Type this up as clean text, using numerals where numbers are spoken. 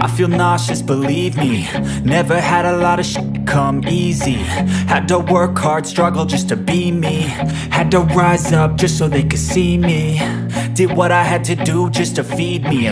I feel nauseous, believe me. Never had a lot of shit come easy. Had to work hard, struggle just to be me. Had to rise up just so they could see me. Did what I had to do just to feed me.